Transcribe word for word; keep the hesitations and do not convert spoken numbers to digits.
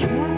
yeah.